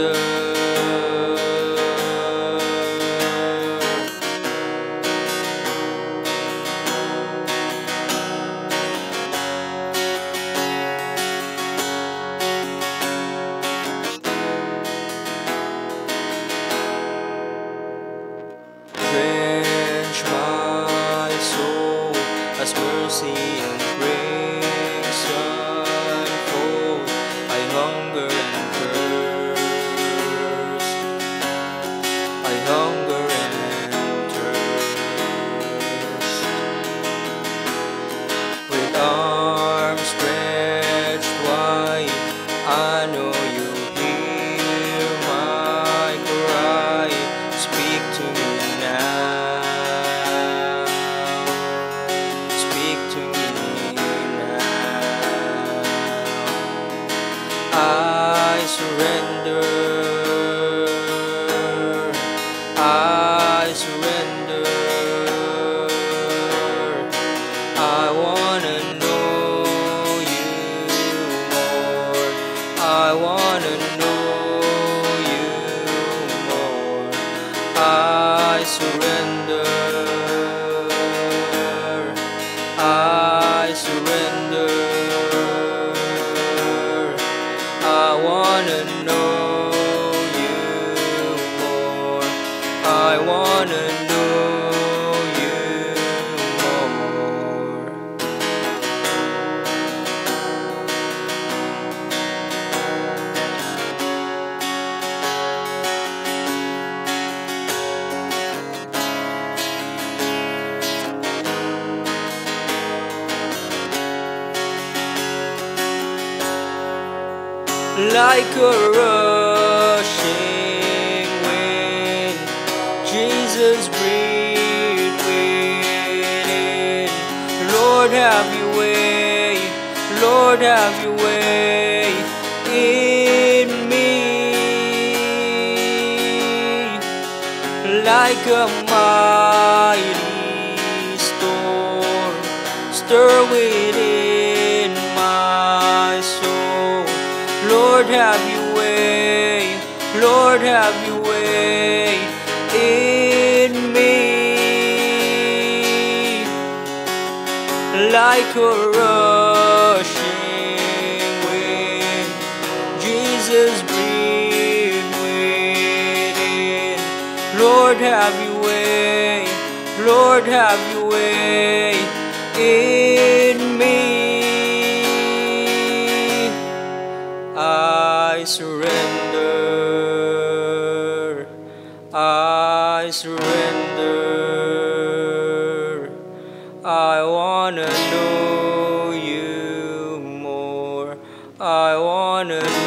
surrender. Quench my soul as mercy and grace unfold. I hunger and thirst, I hunger and thirst. With arms stretched wide, I know you hear my cry. Speak to me now, speak to me. I surrender, I surrender. I wanna know you more, I wanna know you more. I surrender, I surrender. I wanna know you more, I wanna know you more. Like a rushing wind, Jesus, breathe within. Lord, have your way, Lord, have your way in me. Like a mighty storm, stir within my soul. Lord, have your way, Lord, have your way in me. Like a rushing wind, Jesus, breathe within. Lord, have your way, Lord, have your way in me. I surrender, I surrender. I wanna know you more, I wanna know you more.